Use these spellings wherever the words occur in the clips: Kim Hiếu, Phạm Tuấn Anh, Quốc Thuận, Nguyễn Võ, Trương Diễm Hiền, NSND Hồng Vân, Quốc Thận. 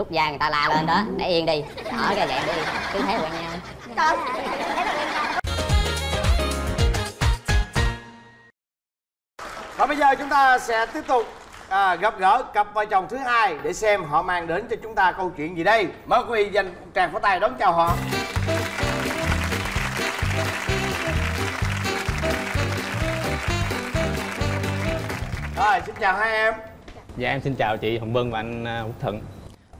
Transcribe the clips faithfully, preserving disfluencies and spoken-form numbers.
Lúc da người ta la lên đó, để yên đi. Đó, cái dạng đi, cứ thế quen nhau. Trời Và bây giờ chúng ta sẽ tiếp tục à, gặp gỡ cặp vợ chồng thứ hai để xem họ mang đến cho chúng ta câu chuyện gì đây. Mời quý vị dành một tràng pháo tay đón chào họ. Rồi, xin chào hai em. Dạ, em xin chào chị Hồng Vân và anh Quốc Thận.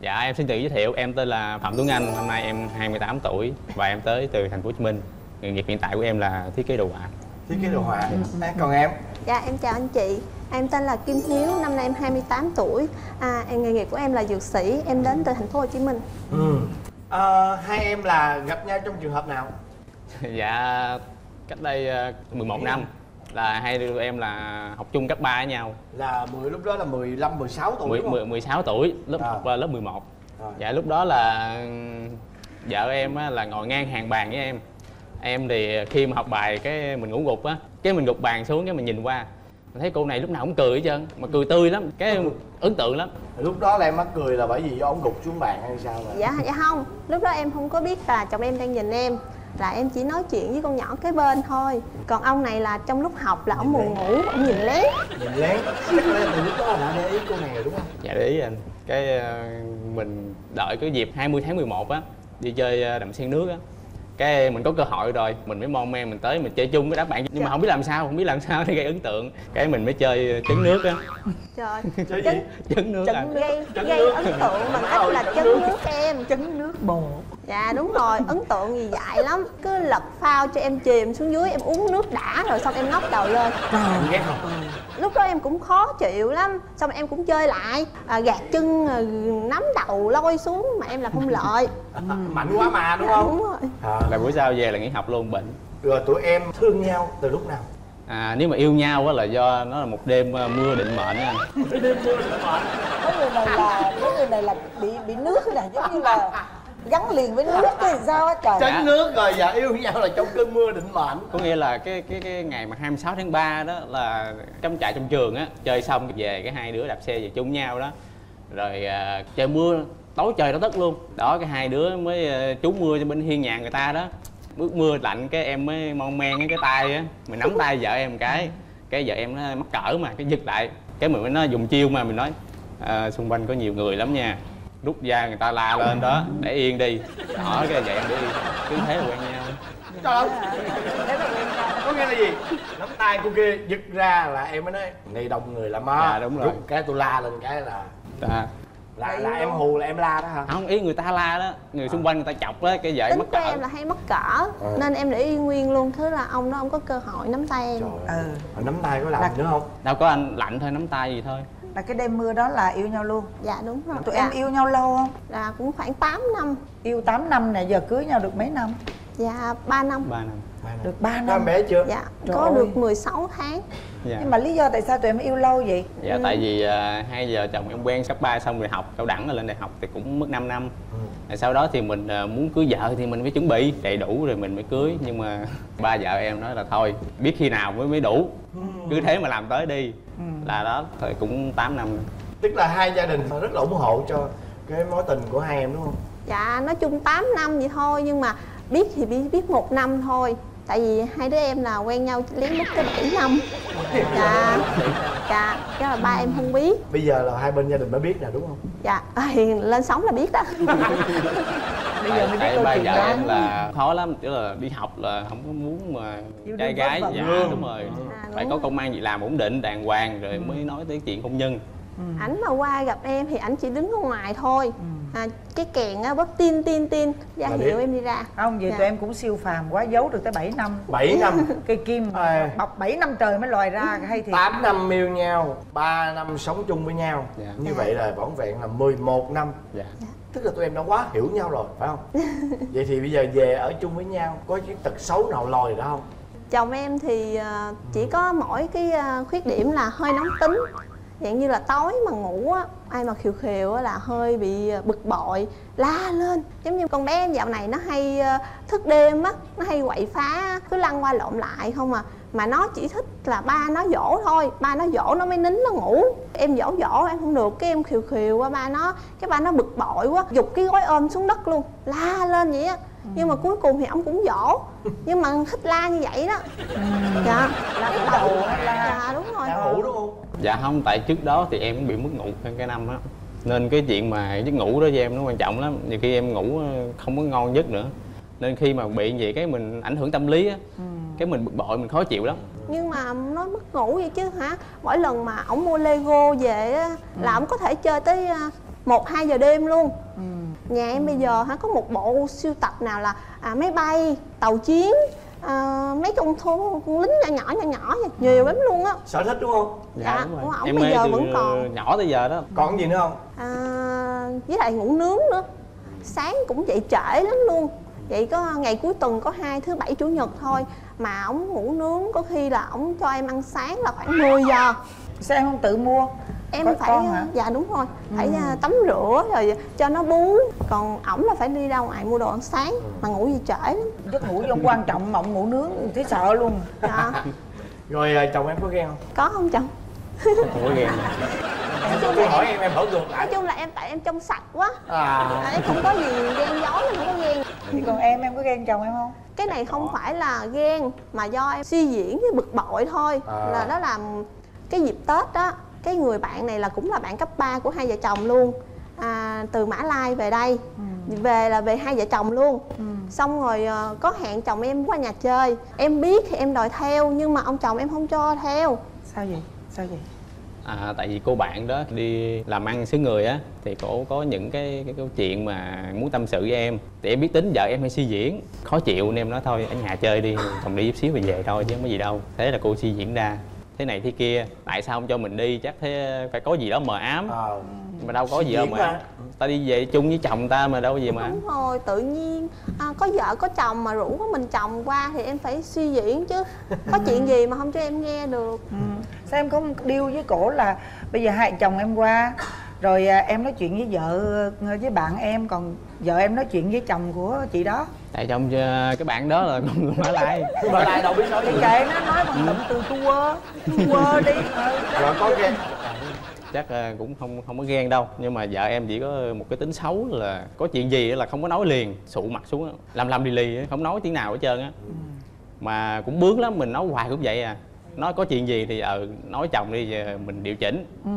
Dạ, em xin tự giới thiệu, em tên là Phạm Tuấn Anh, hôm nay em hai mươi tám tuổi và em tới từ thành phố Hồ Chí Minh. Nghề nghiệp hiện tại của em là thiết kế đồ họa. Thiết kế đồ họa. Ừ. Còn em? Dạ, em chào anh chị. Em tên là Kim Hiếu, năm nay em hai mươi tám tuổi. À, nghề nghiệp của em là dược sĩ, em đến từ thành phố Hồ Chí Minh. Ừ. À, hai em là gặp nhau trong trường hợp nào? Dạ, cách đây mười một năm. Là hai đứa em là học chung cấp ba với nhau. Là mười lúc đó là mười lăm mười sáu tuổi đúng không? mười sáu tuổi, lớp à. học lớp mười một. À. Dạ lúc đó là vợ em á, là ngồi ngang hàng bàn với em. Em thì khi mà học bài cái mình ngủ gục á, cái mình gục bàn xuống cái mình nhìn qua. Mình thấy cô này lúc nào cũng cười hết trơn, mà cười tươi lắm, cái ấn tượng lắm. Lúc đó là em mắc cười là bởi vì do ông gục xuống bàn hay sao vậy? Dạ dạ không, lúc đó em không có biết là chồng em đang nhìn em. Là em chỉ nói chuyện với con nhỏ kế bên thôi. Còn ông này là trong lúc học là ông buồn ngủ, ông nhìn lén. Nhìn lén? Chắc là từ lúc đó đã để ý cô này rồi đúng không? Dạ để ý anh. Cái mình đợi cái dịp hai mươi tháng mười một á, đi chơi đầm sen nước á, cái mình có cơ hội rồi, mình mới mon men mình tới mình chơi chung với đám bạn. Nhưng trời. mà không biết làm sao, không biết làm sao để gây ấn tượng. Cái mình mới chơi trấn nước á. Trời, chơi gì? Trấn nước à? Gây, gây ấn tượng bằng cách là trấn nước em. Trấn nước bồ. Dạ đúng rồi, ấn tượng gì dại lắm. Cứ lật phao cho em chìm xuống dưới, em uống nước đã rồi xong em ngóc đầu lên. Trời, lúc đó em cũng khó chịu lắm. Xong em cũng chơi lại, à, gạt chân, à, nắm đầu lôi xuống mà em là không lợi. Mạnh quá mà đúng không? Dạ, đúng rồi. À, là buổi sau về là nghỉ học luôn, bệnh. Rồi tụi em thương nhau từ lúc nào? À, nếu mà yêu nhau á là do nó là một đêm mưa định mệnh á. Đêm mưa định mệnh. Cái người này là cái người này là bị bị nước này giống như là gắn liền với nước thì sao á trời. Tránh nước rồi dạ yêu nhau là trong cơn mưa định mệnh. Có nghĩa là cái cái cái ngày mà hai mươi sáu tháng ba đó là cắm trại trong trường á, chơi xong về cái hai đứa đạp xe về chung nhau đó. Rồi à, trời mưa tối trời nó tất luôn. Đó cái hai đứa mới trú mưa cho bên hiên nhà người ta đó. Bước mưa lạnh cái em mới mon men cái tay á, mình nắm tay vợ em cái. Cái vợ em nó mắc cỡ mà cái giật lại. Cái mình mới nó dùng chiêu mà mình nói à, xung quanh có nhiều người lắm nha. Rút da người ta la lên đó, để yên đi. Đó cái vậy em đi, cứ thế là quen nhau. Trời ơi. Có nghĩa là gì? Nắm tay cô kia giật ra là em mới nói ngày đông người lắm á. Dạ đúng rồi. Rút cái tôi la lên cái là à. Là, là em hù là em la đó hả? Không, ý người ta la đó, người xung quanh người ta chọc đó, cái vậy mắc cỡ. Tính em là hay mắc cỡ, ừ. nên em để y nguyên luôn, thứ là ông đó không có cơ hội nắm tay em. Trời ơi, ừ. nắm tay có làm là... nữa không? Đâu có anh, lạnh thôi, nắm tay gì thôi. Là cái đêm mưa đó là yêu nhau luôn? Dạ đúng rồi. Tụi dạ. em yêu nhau lâu không? Là cũng khoảng tám năm. Yêu tám năm nè, giờ cưới nhau được mấy năm? Dạ, ba năm. ba năm. Được ba năm. Ba bé chưa? Dạ, trời có ơi. Được mười sáu tháng. Dạ. Nhưng mà lý do tại sao tụi em yêu lâu vậy? Dạ, ừ. tại vì uh, hai vợ chồng em quen cấp ba xong rồi học cao đẳng rồi lên đại học thì cũng mất năm năm. Ừ. Sau đó thì mình uh, muốn cưới vợ thì mình phải chuẩn bị đầy đủ rồi mình mới cưới. Nhưng mà ba vợ em nói là thôi, biết khi nào mới mới đủ. Ừ. Cứ thế mà làm tới đi. Ừ. Là đó, thời cũng tám năm. Tức là hai gia đình rất là ủng hộ cho cái mối tình của hai em đúng không? Dạ, nói chung tám năm vậy thôi nhưng mà biết thì biết, biết một năm thôi. Tại vì hai đứa em là quen nhau lén mất tới bảy năm. Dạ. Dạ, cái là ba em không biết. Bây giờ là hai bên gia đình mới biết nè đúng không? Dạ, thì lên sóng là biết đó. Bây giờ mới biết ba vợ em là khó lắm, tức là đi học là không có muốn mà trai gái. Dạ đúng rồi. À, phải đúng có công ăn việc làm ổn định đàng hoàng rồi ừ. mới nói tới chuyện hôn nhân. Ừ. Ảnh mà qua gặp em thì ảnh chỉ đứng ở ngoài thôi. Ừ. À, cái kèn á bóp tin tin tin ra hiệu em đi ra. Không vậy dạ. tụi em cũng siêu phàm quá, giấu được tới bảy năm. Bảy năm. Cây kim à. bọc bảy năm trời mới loài ra hay thiệt. Tám năm yêu nhau, ba năm sống chung với nhau. Dạ. Như dạ. vậy là vỏn vẹn là mười một năm. Dạ. Dạ. Tức là tụi em đã quá hiểu nhau rồi phải không? Vậy thì bây giờ về ở chung với nhau có cái tật xấu nào lòi ra không? Chồng em thì chỉ có mỗi cái khuyết điểm là hơi nóng tính. Dạng như là tối mà ngủ á, ai mà khiều khiều á là hơi bị bực bội, la lên. Giống như con bé em dạo này nó hay thức đêm á, nó hay quậy phá, cứ lăn qua lộn lại không à. mà nó chỉ thích là ba nó dỗ thôi, ba nó dỗ nó mới nín nó ngủ. Em dỗ dỗ em không được, cái em khều khều qua ba nó, cái ba nó bực bội quá, giục cái gối ôm xuống đất luôn, la lên vậy á. Ừ. Nhưng mà cuối cùng thì ông cũng dỗ, nhưng mà thích la như vậy đó. Ừ. Dạ là cái đầu là đúng rồi, ngủ đúng không? Dạ không, tại trước đó thì em cũng bị mất ngủ hơn cái năm đó, nên cái chuyện mà giấc ngủ đó với em nó quan trọng lắm. Nhiều khi em ngủ không có ngon nhất nữa, nên khi mà bị vậy cái mình ảnh hưởng tâm lý á. Ừ. Cái mình bực bội, mình khó chịu lắm. Nhưng mà nó mất ngủ vậy chứ hả? Mỗi lần mà ổng mua Lego về á, ừ, là ổng có thể chơi tới một hai giờ đêm luôn. Ừ. Nhà em bây giờ hả, có một bộ siêu tập nào là à, máy bay, tàu chiến, à, mấy con thú con lính nhỏ nhỏ nhỏ nhỏ nhiều lắm luôn á. Sở thích đúng không? Dạ, dạ đúng rồi. Ổng bây giờ vẫn còn nhỏ tới giờ đó. Còn gì nữa không? À, với lại ngủ nướng nữa. Sáng cũng dậy trễ lắm luôn. Vậy có ngày cuối tuần có hai thứ bảy chủ nhật thôi mà ổng ngủ nướng, có khi là ổng cho em ăn sáng là khoảng mười giờ. Sao em không tự mua? Em có phải con, dạ đúng rồi, phải ừ. tắm rửa rồi cho nó bú, còn ổng là phải đi ra ngoài mua đồ ăn sáng mà ngủ gì trễ lắm. Giấc ngủ không quan trọng mà ổng ngủ nướng thấy sợ luôn. Dạ. Rồi chồng em có ghen không? Có không chồng? Không có ghen. Em không có hỏi em, em hỏi ngược lại. Nói chung là em tại em trong sạch quá. À. Em không có gì ghen dối, em không có ghen. Còn em, em có ghen chồng em không? Cái này không phải là ghen mà do em suy diễn với bực bội thôi. À. Là đó là cái dịp Tết đó, cái người bạn này là cũng là bạn cấp ba của hai vợ chồng luôn, à, từ Mã Lai về đây. Ừ. Về là về hai vợ chồng luôn. Ừ. Xong rồi có hẹn chồng em qua nhà chơi, em biết thì em đòi theo nhưng mà ông chồng em không cho theo. Sao vậy? Sao vậy? À, tại vì cô bạn đó đi làm ăn xứ người á, thì cổ có những cái, cái câu chuyện mà muốn tâm sự với em. Thì em biết tính vợ em hay suy diễn, khó chịu nên em nói thôi ở nhà chơi đi, còn đi chút xíu về về thôi chứ không có gì đâu. Thế là cô suy diễn ra thế này thế kia, tại sao không cho mình đi, chắc thế phải có gì đó mờ ám. Ờ, mà đâu có gì đâu mà. mà ta đi về chung với chồng ta mà đâu có gì mà. Đúng rồi, tự nhiên à, có vợ có chồng mà rủ có mình chồng qua thì em phải suy diễn chứ. Có chuyện gì mà không cho em nghe được. Ừ. Sao em không điêu với cổ là bây giờ hai chồng em qua rồi em nói chuyện với vợ với bạn em, còn vợ em nói chuyện với chồng của chị đó. Tại chồng cái bạn đó là con người Mã Lai. Mã Lai đâu biết nói gì. Kệ nó nói bằng cụm từ tu quơ, tu quơ đi. Rồi có ghen. Chắc cũng không không có ghen đâu, nhưng mà vợ em chỉ có một cái tính xấu là có chuyện gì là không có nói liền, sụ mặt xuống, làm làm lì lì không nói tiếng nào hết trơn á. Mà cũng bướng lắm, mình nói hoài cũng vậy à. Nói có chuyện gì thì ờ nói chồng đi giờ mình điều chỉnh. Ừ.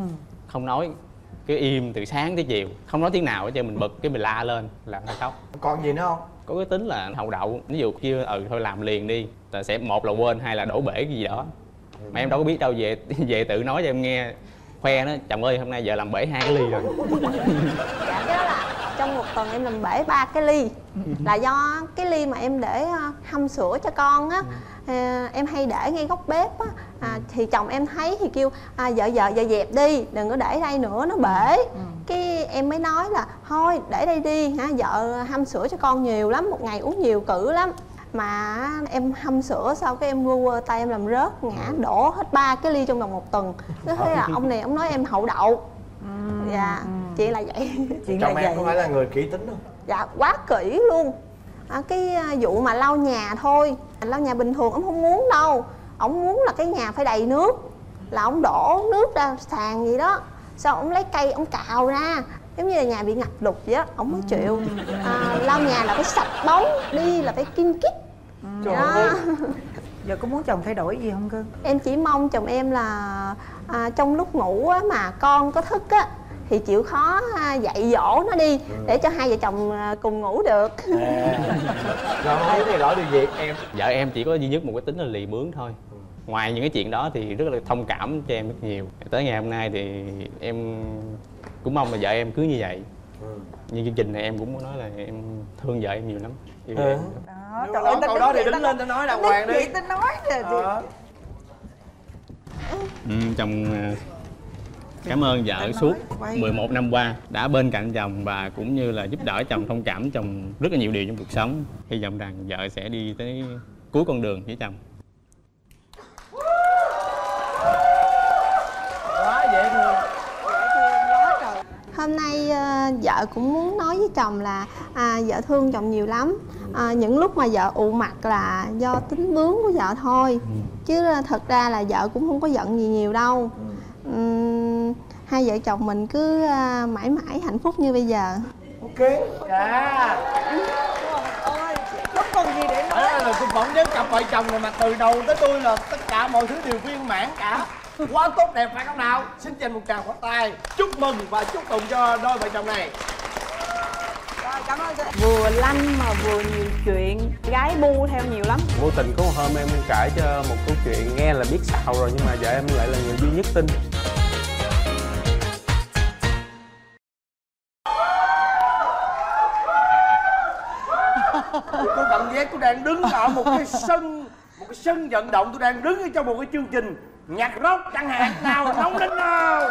Không nói, cứ im từ sáng tới chiều, không nói tiếng nào hết trơn, mình bực cái mình la lên là nó khóc. Còn gì nữa không? Có cái tính là hậu đậu, ví dụ kêu ừ thôi làm liền đi là sẽ một là quên, hai là đổ bể cái gì đó. Mà em đâu có biết đâu, về về tự nói cho em nghe, khoe nó chồng ơi hôm nay vợ làm bể hai cái ly rồi. Dạ cái đó là trong một tuần em làm bể ba cái ly là do cái ly mà em để hâm sữa cho con á. À, em hay để ngay góc bếp á, à, thì chồng em thấy thì kêu à, vợ vợ vợ dẹp đi, đừng có để đây nữa nó bể. Ừ. Cái em mới nói là thôi để đây đi hả, vợ hâm sữa cho con nhiều lắm, một ngày uống nhiều cữ lắm. Mà em hâm sữa sau cái em vô quơ tay em làm rớt ngã đổ hết ba cái ly trong vòng một tuần. Cứ thế là ông này ông nói em hậu đậu. Ừ. Dạ. Ừ. Chị là vậy. Chị chồng là em vậy. Có phải là người kỹ tính không? Dạ quá kỹ luôn. À, cái vụ mà lau nhà thôi, lau nhà bình thường ổng không muốn đâu, ổng muốn là cái nhà phải đầy nước, là ổng đổ nước ra sàn gì đó, sau ổng lấy cây ổng cào ra, giống như là nhà bị ngập lụt vậy đó, ổng mới chịu. À, lau nhà là phải sạch bóng, đi là phải kiên kít. Trời ơi. Giờ có muốn chồng thay đổi gì không cưng? Em chỉ mong chồng em là à, trong lúc ngủ á, mà con có thức á thì chịu khó dạy dỗ nó đi. Ừ. Để cho hai vợ chồng cùng ngủ được. À. Rồi thấy thì lỗi điều gì em? Vợ em chỉ có duy nhất một cái tính là lì bướng thôi. Ừ. Ngoài những cái chuyện đó thì rất là thông cảm cho em rất nhiều. Tới ngày hôm nay thì em cũng mong là vợ em cứ như vậy. Ừ. Như chương trình này em cũng muốn nói là em thương vợ em nhiều lắm. Ừ. Em... Đó, trời ơi, câu đó thì tính lên tao nói đàng hoàng đi. Chị tính nói nè. Ừ, chồng... Cảm ơn vợ suốt mười một năm qua đã bên cạnh chồng và cũng như là giúp đỡ chồng, thông cảm chồng rất là nhiều điều trong cuộc sống. Hy vọng rằng vợ sẽ đi tới cuối con đường với chồng. Quá dễ thương. Hôm nay vợ cũng muốn nói với chồng là à, vợ thương chồng nhiều lắm. à, những lúc mà vợ ụ mặt là do tính bướng của vợ thôi, chứ thật ra là vợ cũng không có giận gì nhiều đâu. uhm, Hai vợ chồng mình cứ mãi mãi hạnh phúc như bây giờ. Ok. Dạ. Không còn gì để nói. Đó là cuộc phỏng vấn cặp vợ chồng rồi mà từ đầu tới tôi là tất cả mọi thứ đều viên mãn cả. Quá tốt đẹp phải không nào? Xin dành một tràng pháo tay chúc mừng và chúc mừng cho đôi vợ chồng này. Rồi, cảm ơn. Vừa lanh mà vừa nhiều chuyện, gái bu theo nhiều lắm. Vô tình có một hôm em kể cho một câu chuyện nghe là biết xạo rồi, nhưng mà vợ em lại là người duy nhất tin. Tôi cảm giác tôi đang đứng ở một cái sân, một cái sân vận động, tôi đang đứng ở trong một cái chương trình nhạc rock chẳng hạn nào, nóng đến nào.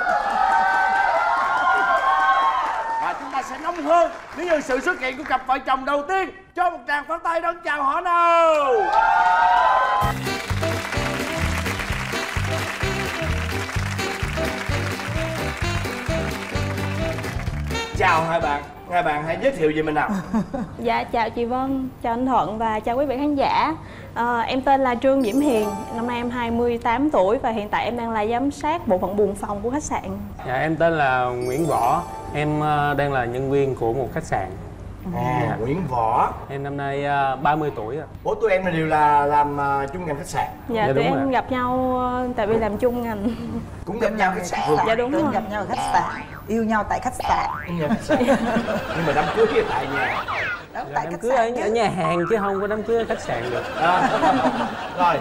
Và chúng ta sẽ nóng hơn nếu như sự xuất hiện của cặp vợ chồng đầu tiên. Cho một tràng pháo tay đón chào họ nào. Chào hai bạn. Hai bạn hãy giới thiệu về mình nào. Dạ chào chị Vân, chào anh Thuận và chào quý vị khán giả. à, Em tên là Trương Diễm Hiền, năm nay em hai mươi tám tuổi và hiện tại em đang là giám sát bộ phận buồng phòng của khách sạn. Dạ em tên là Nguyễn Võ, em đang là nhân viên của một khách sạn. À, dạ. Nguyễn Võ. Em năm nay ba mươi tuổi rồi. Bố tụi em là đều là làm chung ngành khách sạn. Dạ, dạ tụi em rồi. Gặp nhau tại vì làm chung ngành. Cũng gặp, gặp nhau khách sạn. Dạ đúng rồi. Gặp nhau khách sạn. Yêu nhau tại khách sạn. Nhưng mà đám cưới kia tại nhà. Đám, dạ, tại đám khách cưới sạn ở, ở nhà hàng chứ không có đám cưới ở khách sạn được. À, rồi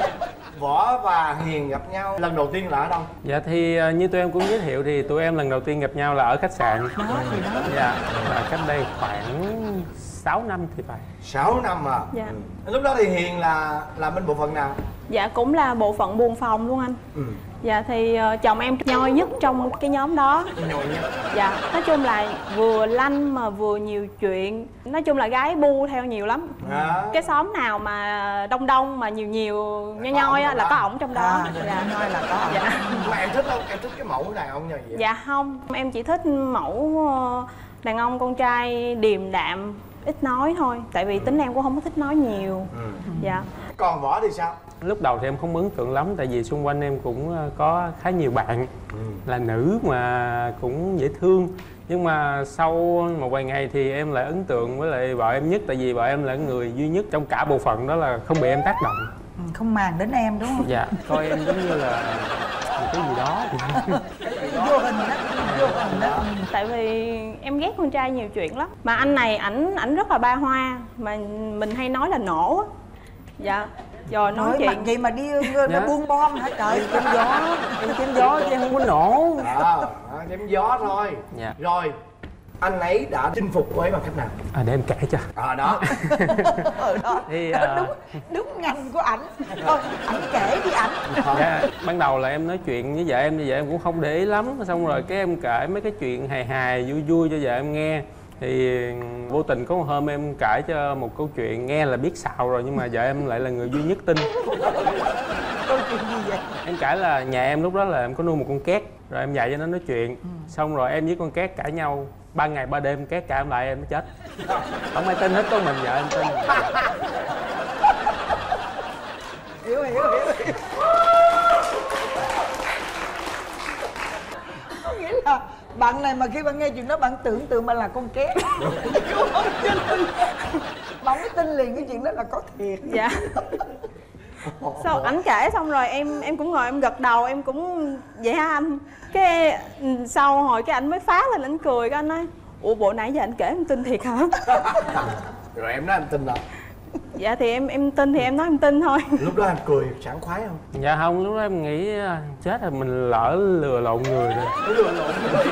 Võ và Hiền gặp nhau lần đầu tiên là ở đâu? Dạ thì như tụi em cũng giới thiệu thì tụi em lần đầu tiên gặp nhau là ở khách sạn. Đó thì đó. Dạ là cách đây khoảng sáu năm thì phải. sáu năm à? Dạ. Lúc đó thì Hiền là làm bên bộ phận nào? Dạ cũng là bộ phận buồng phòng luôn anh. Ừ. Dạ thì chồng em nhoi nhất trong cái nhóm đó. Nhoi nhất. Dạ, nói chung là vừa lanh mà vừa nhiều chuyện. Nói chung là gái bu theo nhiều lắm. À. Cái xóm nào mà đông đông mà nhiều nhiều nhoi nhoi á là có ổng trong đó. À, dạ. Nhoi là có ổng. Dạ. Mà em thích không? Em thích cái mẫu đàn ông như vậy? Dạ không, em chỉ thích mẫu đàn ông con trai điềm đạm, ít nói thôi. Tại vì tính em cũng không có thích nói nhiều. Ừ. Dạ. Còn Võ thì sao? Lúc đầu thì em không ấn tượng lắm, tại vì xung quanh em cũng có khá nhiều bạn ừ. là nữ mà cũng dễ thương. Nhưng mà sau một vài ngày thì em lại ấn tượng với lại vợ em nhất. Tại vì vợ em là người duy nhất trong cả bộ phận đó là không bị em tác động. Ừ, không màng đến em đúng không? Dạ, coi em giống như là một cái gì đó. Vô hình đó. Đó. Tại vì em ghét con trai nhiều chuyện lắm. Mà anh này ảnh ảnh rất là ba hoa. Mà mình hay nói là nổ á. Dạ. Rồi nói, nói chuyện gì mà đi dạ. buông bom hả trời. Chém gió. Em chém gió chứ em không có nổ. À, chém gió thôi. Dạ. Rồi anh ấy đã chinh phục cô ấy bằng cách nào? À, để em kể cho. À đó. Ở đó. Thì, à... đúng, đúng ngành của ảnh. Thôi ảnh kể đi ảnh. Dạ, ban đầu là em nói chuyện với vợ em như vậy em cũng không để ý lắm. Xong rồi cái em kể mấy cái chuyện hài hài vui vui cho vợ em nghe. Thì vô tình có một hôm em kể cho một câu chuyện nghe là biết xạo rồi, nhưng mà vợ em lại là người duy nhất tin. Câu chuyện gì vậy? Em kể là nhà em lúc đó là em có nuôi một con két. Rồi em dạy cho nó nói chuyện. ừ. Xong rồi em với con két cãi nhau ba ngày ba đêm, két cãi em lại em mới chết. Không ai tin hết, có mình vợ em tin. Hiểu hiểu hiểu hiểu. Có nghĩa là bạn này mà khi bạn nghe chuyện đó bạn tưởng tượng bạn là con két. Đúng. Bạn mới tin liền cái chuyện đó là có thiệt. Dạ. Sau ảnh kể xong rồi em em cũng ngồi em gật đầu, em cũng vậy hả anh. Cái sau hồi cái ảnh mới phá lên, ảnh cười, cái anh nói ủa bộ nãy giờ anh kể em tin thiệt hả? Rồi em nói anh tin rồi. Dạ thì em em tin thì em nói em tin thôi. Lúc đó em cười sảng khoái không? Dạ không, lúc đó em nghĩ chết rồi, mình lỡ lừa lộn người rồi. Lừa lộn người.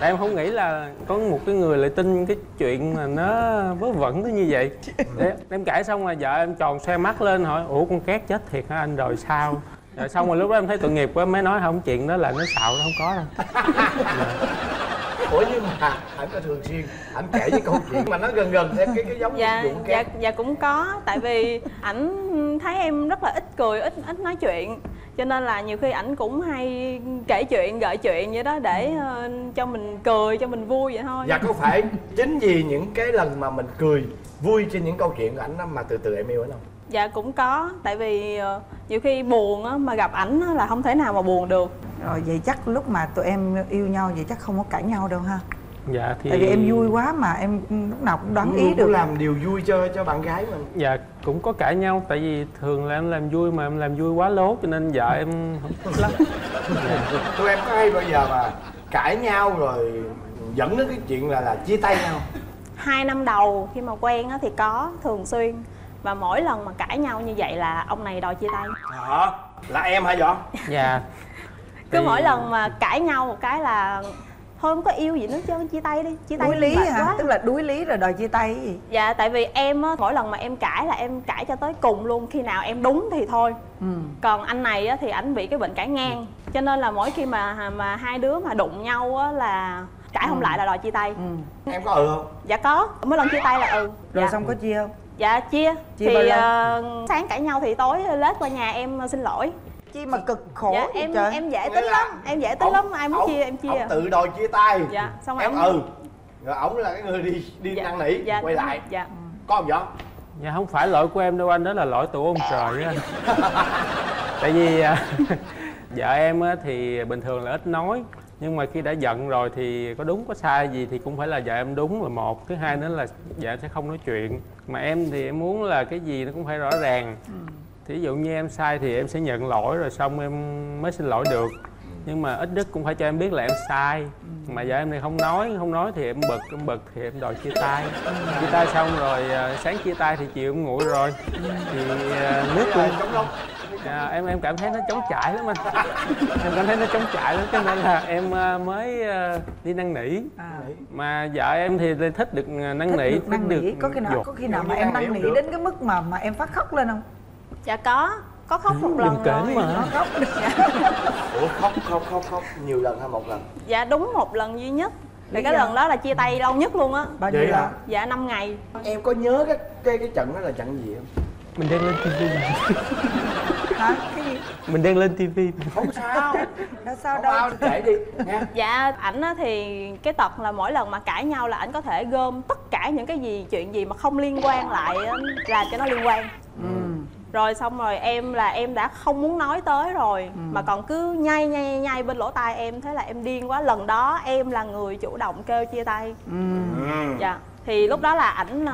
Tại em không nghĩ là có một cái người lại tin cái chuyện mà nó vớ vẩn tới như vậy. Để em kể xong rồi vợ em tròn xoe mắt lên hỏi ủa con két chết thiệt hả anh rồi sao? Rồi xong rồi lúc đó em thấy tội nghiệp quá mới nói không, chuyện đó là nó xạo nó không có đâu. Ủa nhưng mà ảnh có thường xuyên ảnh kể với câu chuyện mà nó gần gần theo cái, cái giống dạ, cái dạ, dạ cũng có. Tại vì ảnh thấy em rất là ít cười, ít ít nói chuyện. cho nên là nhiều khi ảnh cũng hay kể chuyện gợi chuyện vậy đó để uh, cho mình cười, cho mình vui vậy thôi. Dạ, có phải chính vì những cái lần mà mình cười vui trên những câu chuyện của ảnh mà từ từ em yêu ảnh không? Dạ cũng có, tại vì uh, nhiều khi buồn á, mà gặp ảnh á, là không thể nào mà buồn được. Rồi vậy chắc lúc mà tụi em yêu nhau vậy chắc không có cãi nhau đâu ha? Dạ thì tại vì em vui quá mà em lúc nào cũng đoán ý được, làm điều vui cho cho bạn gái mình. Dạ cũng có cãi nhau, tại vì thường là em làm vui mà em làm vui quá lố cho nên vợ em không thích lắm. Tụi em có hay bao giờ mà cãi nhau rồi dẫn đến cái chuyện là là chia tay nhau? Hai năm đầu khi mà quen á thì có thường xuyên, và mỗi lần mà cãi nhau như vậy là ông này đòi chia tay. Hả? Là em hả Võ? Dạ. Cứ mỗi lần mà cãi nhau một cái là thôi không có yêu gì nữa chứ, chia tay đi, chia tay. Đuối lý hả? Quá. Tức là đuối lý rồi đòi chia tay gì? Dạ tại vì em á, mỗi lần mà em cãi là em cãi cho tới cùng luôn, khi nào em đúng thì thôi. Ừ. Còn anh này á, thì ảnh bị cái bệnh cãi ngang, cho nên là mỗi khi mà mà hai đứa mà đụng nhau á là cãi không ừ. lại là đòi chia tay. Ừ. Em có ừ không? Dạ có, mỗi lần chia tay là ừ. Rồi dạ. Xong có chia không? Dạ chia, chia thì uh, sáng cãi nhau thì tối lết qua nhà em xin lỗi. Chi mà cực khổ dạ, em trời. Em dễ tính lắm, em dễ tính lắm, ai muốn ông, chia em chia. Ông tự đòi chia tay. Dạ, xong rồi em ừ. Rồi ổng là cái người đi đi năn nỉ, dạ, quay lại. Dạ. Có không Võ? Dạ không phải lỗi của em đâu anh, đó là lỗi tụi ông trời á. Tại vì vợ em á thì bình thường là ít nói, nhưng mà khi đã giận rồi thì có đúng có sai gì thì cũng phải là vợ em đúng là một, thứ hai nữa là vợ em sẽ không nói chuyện. Mà em thì em muốn là cái gì nó cũng phải rõ ràng. Ừ. Thí dụ như em sai thì em sẽ nhận lỗi rồi xong em mới xin lỗi được. Nhưng mà ít nhất cũng phải cho em biết là em sai. Mà giờ em này không nói, không nói thì em bực, em bực thì em đòi chia tay. Chia tay xong rồi sáng chia tay thì chiều em nguội rồi. Thì nước luôn. À, em em cảm thấy nó trống trải lắm anh. Em cảm thấy nó trống trải lắm cho nên là em mới đi năn nỉ. À. Mà vợ em thì thích được năn nỉ, thích được, được có khi nào có khi nào mà em năn nỉ đến cái mức mà mà em phát khóc lên không? Dạ có, có khóc một lần rồi. Mà khóc. Dạ. Ủa khóc khóc khóc khóc nhiều lần hay một lần? Dạ đúng một lần duy nhất. Thì cái lần đó là chia tay lâu nhất luôn á. Bao nhiêu lần? Dạ năm ngày. Em có nhớ cái cái cái trận đó là trận gì không? Mình đang lên tivi. Hả? Cái gì? Mình đang lên tivi. Không sao. Nó sao đâu. Kể đi nha. Dạ ảnh á thì cái tật là mỗi lần mà cãi nhau là ảnh có thể gom tất cả những cái gì chuyện gì mà không liên quan lại là cho nó liên quan. Ừ. Rồi xong rồi em là em đã không muốn nói tới rồi. Ừ. Mà còn cứ nhai nhai nhai bên lỗ tai em, thế là em điên quá. Lần đó em là người chủ động kêu chia tay. Ừ. Dạ thì lúc đó là ảnh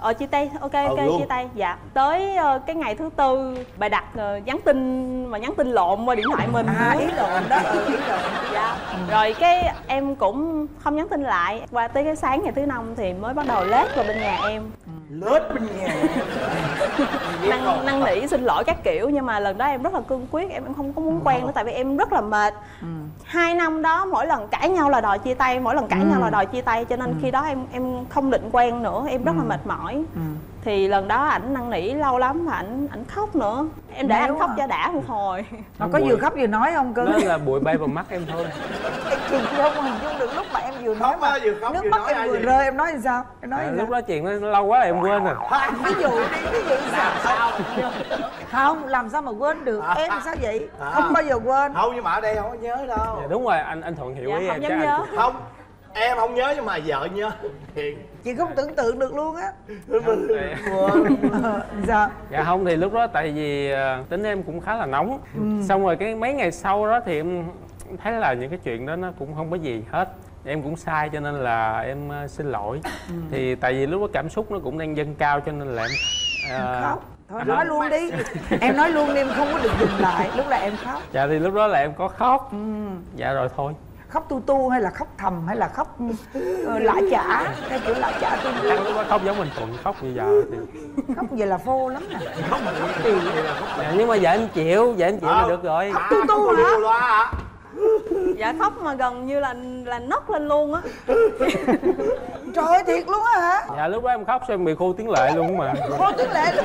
ờ chia tay, ok ok ừ, chia tay. Dạ tới uh, cái ngày thứ tư bà đặt uh, nhắn tin mà nhắn tin lộn qua điện thoại mình. À, ý lộn đó. Ừ, ý lộn. Dạ rồi cái em cũng không nhắn tin lại, qua tới cái sáng ngày thứ năm thì mới bắt đầu lết vào bên nhà em. Lết bên nhà năng năng nỉ xin lỗi các kiểu, nhưng mà lần đó em rất là cương quyết, em em không có muốn quen nữa tại vì em rất là mệt. Ừ. Hai năm đó mỗi lần cãi nhau là đòi chia tay, mỗi lần cãi ừ. nhau là đòi chia tay, cho nên ừ. khi đó em em không định quen nữa, em rất ừ. là mệt mỏi. Ừ. Thì lần đó ảnh năn nỉ lâu lắm mà ảnh ảnh khóc nữa, em để anh khóc à. Cho đã một hồi. Nó có vừa khóc vừa nói không cơ? Đó là bụi bay vào mắt em thôi. Chuyện kia không hình dung được, lúc mà em vừa nói mà vừa khóc, nước vừa mắt nói em vừa rơi, em nói làm sao? Em nói à, lúc đó chuyện nó lâu quá em quên rồi. Ví dụ đi, ví dụ sao? Sao? Không, làm sao mà quên được, à, em sao vậy? À. Không bao giờ quên. Không, nhưng mà ở đây không có nhớ đâu. Dạ, đúng rồi, anh anh Thuận hiểu dạ, ý em chứ anh. Không. Em không nhớ nhưng mà vợ nhớ. Chị không tưởng tượng được luôn á. Dạ. Dạ không thì lúc đó tại vì tính em cũng khá là nóng. Ừ. Xong rồi cái mấy ngày sau đó thì em thấy là những cái chuyện đó nó cũng không có gì hết. Em cũng sai cho nên là em xin lỗi. Ừ. Thì tại vì lúc đó cảm xúc nó cũng đang dâng cao cho nên là em uh... khóc. Thôi nói luôn mà. Đi em nói luôn đi, em không có được dừng lại. Lúc là em khóc. Dạ thì lúc đó là em có khóc. Ừ. Dạ rồi thôi. Khóc tu tu hay là khóc thầm hay là khóc uh, lạ chả theo kiểu lạ chả tu tu? Khóc giống mình Thuận khóc bây giờ thì khóc vậy là phô lắm nè. Khóc mà khóc tiền vậy là khóc. Dạ, nhưng mà vợ em chịu, vợ em chịu là được rồi. Khóc tu tu hả? Dạ khóc mà gần như là là nấc lên luôn á. Trời ơi thiệt luôn á hả? Dạ lúc đó em khóc xong bị khô tiếng lệ luôn mà. Khô tiếng lệ luôn.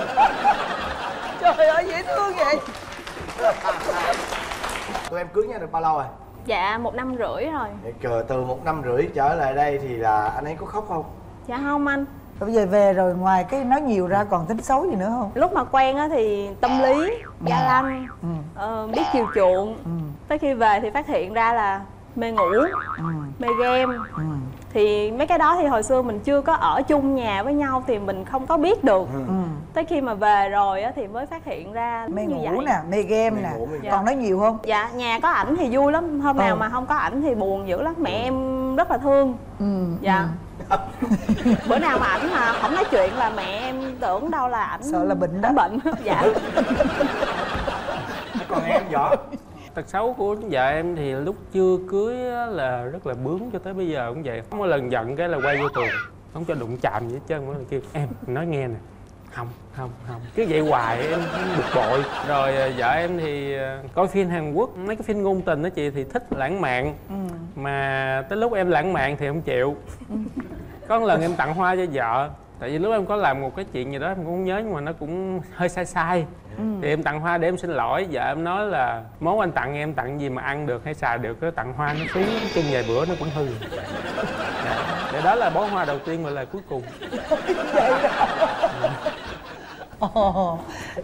Trời ơi dễ thương vậy. Tụi em cưới nhau được bao lâu rồi? Dạ một năm rưỡi rồi. Trời, từ một năm rưỡi trở lại đây thì là anh ấy có khóc không? Dạ không anh. Bây giờ về rồi ngoài cái nói nhiều ra còn tính xấu gì nữa không? Lúc mà quen á thì tâm lý, ga ừ. lăng, ừ. ờ, biết chiều chuộng. ừ. Tới khi về thì phát hiện ra là mê ngủ, ừ. mê game. ừ. Thì mấy cái đó thì hồi xưa mình chưa có ở chung nhà với nhau thì mình không có biết được. ừ. Tới khi mà về rồi á thì mới phát hiện ra mê như ngủ vậy. nè, mê game nè. Dạ. Còn nói nhiều không? Dạ, nhà có ảnh thì vui lắm. Hôm ừ. nào mà không có ảnh thì buồn dữ lắm. Mẹ em rất là thương. ừ. Dạ. ừ. Bữa nào mà ảnh mà không nói chuyện là mẹ em tưởng đâu là ảnh sợ là bệnh đó. Bệnh. Dạ. Còn em Võ, tật xấu của vợ em thì lúc chưa cưới là rất là bướng, cho tới bây giờ cũng vậy. Mỗi lần giận cái là quay vô tường, không cho đụng chạm gì hết trơn. Mỗi lần kêu em nói nghe nè, không không không cứ vậy hoài em bực bội. Rồi vợ em thì coi phim Hàn Quốc, mấy cái phim ngôn tình đó chị, thì thích lãng mạn, ừ. mà tới lúc em lãng mạn thì không chịu. Có một lần em tặng hoa cho vợ, tại vì lúc em có làm một cái chuyện gì đó em cũng không nhớ, nhưng mà nó cũng hơi sai sai. ừ. Thì em tặng hoa để em xin lỗi, vợ em nói là món anh tặng em tặng gì mà ăn được hay xài được, cứ tặng hoa nó phí, chung vài bữa nó cũng hư. Để đó là bó hoa đầu tiên mà là cuối cùng. Vậy đó. Ồ,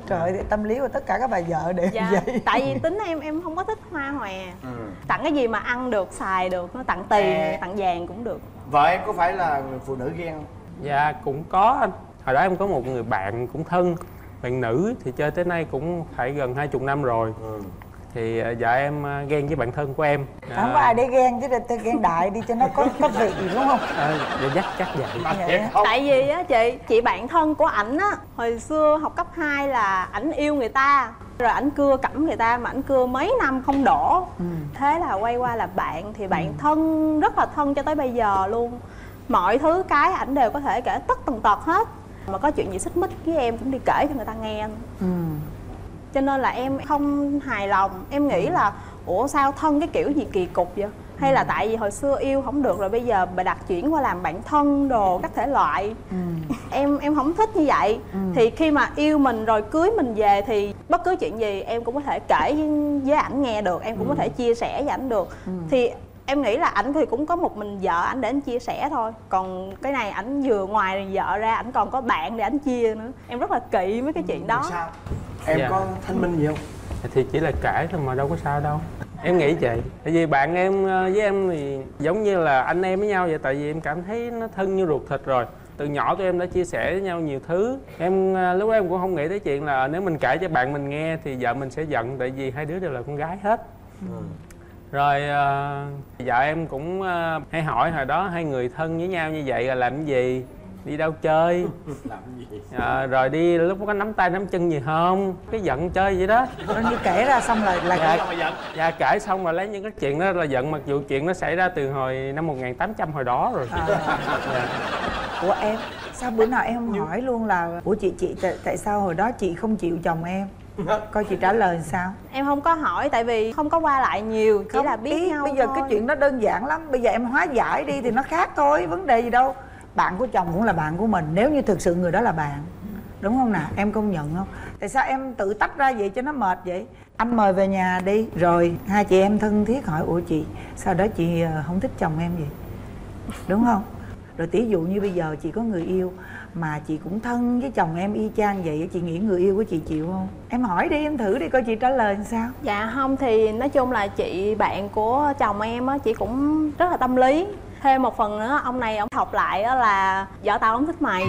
trời ơi, tâm lý của tất cả các bà vợ đều dạ, vậy. Tại vì tính em em không có thích hoa hòe. ừ. Tặng cái gì mà ăn được, xài được, nó tặng tiền, à, tặng vàng cũng được. Vợ em có phải là phụ nữ ghen không? Dạ, cũng có anh. Hồi đó em có một người bạn cũng thân, bạn nữ thì chơi tới nay cũng phải gần hai mươi năm rồi. ừ. Thì vợ em ghen với bạn thân của em. À, không có ai để ghen chứ, tôi ghen đại đi cho nó có có việc gì đúng không? À, để dắt chắc vậy. Vậy tại vì á chị, chị bạn thân của ảnh á, hồi xưa học cấp hai là ảnh yêu người ta, rồi ảnh cưa cẩm người ta mà ảnh cưa mấy năm không đổ. ừ. Thế là quay qua là bạn, thì bạn ừ. thân, rất là thân cho tới bây giờ luôn. Mọi thứ cái ảnh đều có thể kể tất tần tật hết. Mà có chuyện gì xích mích với em cũng đi kể cho người ta nghe. ừ. Cho nên là em không hài lòng. Em nghĩ là ủa sao thân cái kiểu gì kỳ cục vậy? Hay là tại vì hồi xưa yêu không được rồi bây giờ bà đặt chuyển qua làm bạn thân đồ các thể loại. ừ. Em em không thích như vậy. ừ. Thì khi mà yêu mình rồi cưới mình về thì bất cứ chuyện gì em cũng có thể kể với, với ảnh nghe được. Em cũng ừ. có thể chia sẻ với ảnh được. ừ. Thì em nghĩ là ảnh thì cũng có một mình vợ ảnh để ảnh chia sẻ thôi. Còn cái này ảnh vừa ngoài vợ ra ảnh còn có bạn để ảnh chia nữa. Em rất là kỵ mấy cái chuyện đó. Sao? Em dạ. có thanh minh gì không? Thì chỉ là kể thôi mà đâu có sao đâu. Em nghĩ vậy. Tại vì bạn em với em thì giống như là anh em với nhau vậy. Tại vì em cảm thấy nó thân như ruột thịt rồi. Từ nhỏ tụi em đã chia sẻ với nhau nhiều thứ. Em lúc đó em cũng không nghĩ tới chuyện là nếu mình kể cho bạn mình nghe thì vợ mình sẽ giận. Tại vì hai đứa đều là con gái hết. ừ. Rồi uh, vợ em cũng uh, hay hỏi hồi đó hai người thân với nhau như vậy là làm cái gì? Đi đâu chơi? Làm gì? À, rồi đi lúc có nắm tay nắm chân gì không? Cái giận chơi vậy đó. Nó như kể ra xong rồi là dạ, xong rồi giận. Dạ, kể xong rồi lấy những cái chuyện đó là giận, mặc dù chuyện nó xảy ra từ hồi năm một nghìn tám trăm hồi đó rồi. À. Dạ. Ủa em, sao bữa nào em không hỏi luôn là ủa chị chị tại, tại sao hồi đó chị không chịu chồng em? Coi chị trả lời sao? Em không có hỏi tại vì không có qua lại nhiều, chỉ không là biết ý, nhau bây giờ thôi. Cái chuyện đó đơn giản lắm, bây giờ em hóa giải đi thì nó khác thôi, vấn đề gì đâu. Bạn của chồng cũng là bạn của mình, nếu như thực sự người đó là bạn. Đúng không nè, em công nhận không? Tại sao em tự tách ra vậy cho nó mệt vậy? Anh mời về nhà đi. Rồi hai chị em thân thiết hỏi ủa chị, sao đó chị không thích chồng em vậy? Đúng không? Rồi tỉ dụ như bây giờ chị có người yêu mà chị cũng thân với chồng em y chang vậy, chị nghĩ người yêu của chị chịu không? Em hỏi đi, em thử đi coi chị trả lời sao. Dạ không, thì nói chung là chị bạn của chồng em á, chị cũng rất là tâm lý. Thêm một phần nữa, ông này ông học lại là vợ tao không thích mày.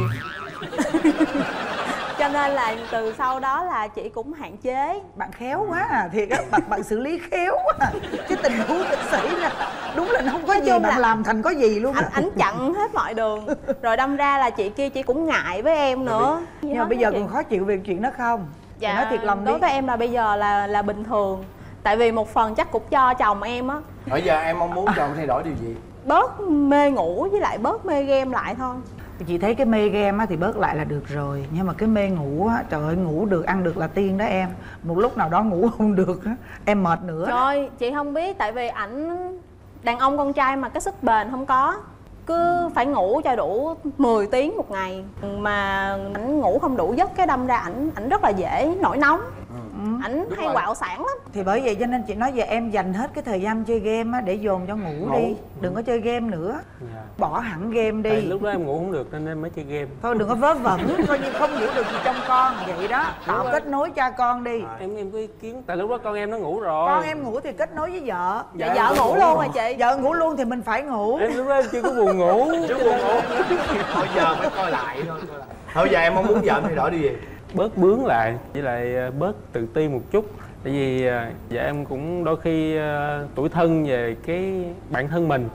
Cho nên là từ sau đó là chị cũng hạn chế. Bạn khéo quá à, thiệt á, bạn, bạn xử lý khéo quá à. Chứ tình huống xảy ra đúng là nó không có nói gì mà là làm thành có gì luôn. Anh, anh chặn hết mọi đường. Rồi đâm ra là chị kia chị cũng ngại với em nữa. Nhưng mà bây giờ chị còn khó chịu về chuyện đó không? Dạ, nói thiệt lòng đối đi. Với em là bây giờ là là bình thường. Tại vì một phần chắc cũng do chồng em á. Bây giờ em mong muốn chồng thay đổi điều gì? Bớt mê ngủ với lại bớt mê game lại thôi. Chị thấy cái mê game á thì bớt lại là được rồi. Nhưng mà cái mê ngủ á, trời ơi, ngủ được ăn được là tiên đó em. Một lúc nào đó ngủ không được á, em mệt nữa. Rồi chị không biết, tại vì ảnh đàn ông con trai mà cái sức bền không có. Cứ phải ngủ cho đủ mười tiếng một ngày. Mà ảnh ngủ không đủ giấc cái đâm ra ảnh ảnh rất là dễ nổi nóng. ừ. ảnh ừ. hay rồi. quạo sản lắm. Thì bởi vậy cho nên chị nói về em dành hết cái thời gian chơi game á, để dồn cho ngủ, ngủ. đi, đừng ừ. có chơi game nữa, yeah. bỏ hẳn game đi. Tại lúc đó em ngủ không được nên em mới chơi game. Thôi đừng có vớ vẩn, coi như không hiểu được gì trong con vậy đó. Tạo kết nối cha con đi. À, em em có ý kiến, tại lúc đó con em nó ngủ rồi. Con em ngủ thì kết nối với vợ. Dạ, vợ ngủ, ngủ luôn rồi chị. Vợ ngủ luôn thì mình phải ngủ. Em lúc đó em chưa có buồn ngủ. Chưa buồn ngủ. Thôi giờ mới coi lại thôi. Thôi giờ em không muốn vợ thì đổi đi về. Bớt bướng lại, với lại bớt tự ti một chút. Tại vì dạ em cũng đôi khi uh, tủi thân về cái bản thân mình.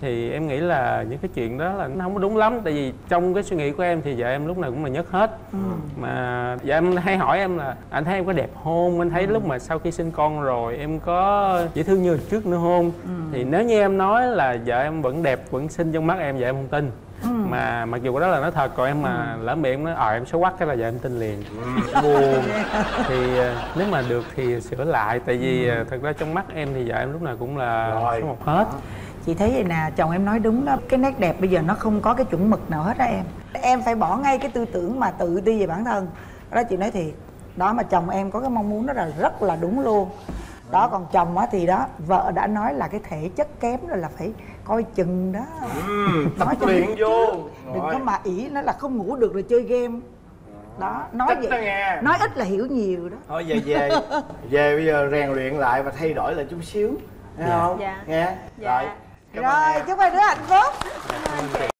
Thì em nghĩ là những cái chuyện đó là nó không có đúng lắm. Tại vì trong cái suy nghĩ của em thì vợ em lúc nào cũng là nhất hết. ừ. Mà vợ em hay hỏi em là anh thấy em có đẹp không? Anh thấy ừ. lúc mà sau khi sinh con rồi em có dễ thương như hồi trước nữa không? ừ. Thì nếu như em nói là vợ em vẫn đẹp, vẫn xinh trong mắt em, vợ em không tin. Ừ. Mà mặc dù cái đó là nói thật, còn em mà ừ. lỡ miệng em nói ờ em xấu quắc cái là giờ em tin liền. ừ. Buồn. Thì nếu mà được thì sửa lại. Tại vì ừ. thật ra trong mắt em thì vợ em lúc nào cũng là số một hết. Chị thấy vậy nè, chồng em nói đúng đó. Cái nét đẹp bây giờ nó không có cái chuẩn mực nào hết đó em. Em phải bỏ ngay cái tư tưởng mà tự ti về bản thân. Đó chị nói thiệt. Đó mà chồng em có cái mong muốn đó là rất là đúng luôn. Đó còn chồng á thì đó, vợ đã nói là cái thể chất kém rồi là phải coi chừng đó. Ừ, tập luyện vô. Đừng có mà ỷ nó là không ngủ được rồi chơi game. Đó, nói Chắc vậy, nghe. nói ít là hiểu nhiều đó. Thôi về về, về bây giờ rèn luyện lại và thay đổi lại chút xíu. Nghe dạ. không? Dạ. Nghe. Dạ. Rồi. Cảm rồi, chúc hai đứa hạnh phúc. Cảm ơn chị.